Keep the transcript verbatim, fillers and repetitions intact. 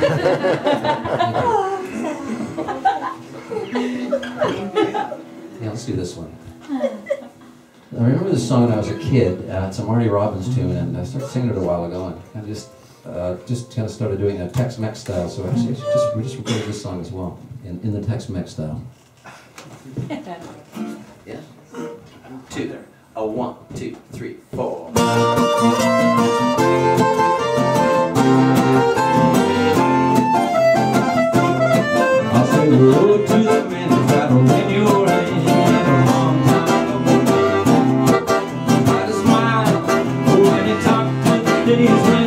Yeah, let's do this one. I remember this song when I was a kid. Uh, it's a Marty Robbins tune, and I started singing it a while ago, and I just uh, just kind of started doing that Tex-Mex style. So actually, just, we just recorded this song as well, in, in the Tex-Mex style. Yeah. Two there. A one, two, three, four. I'll say the road to the man that's out in your hand. Thank you.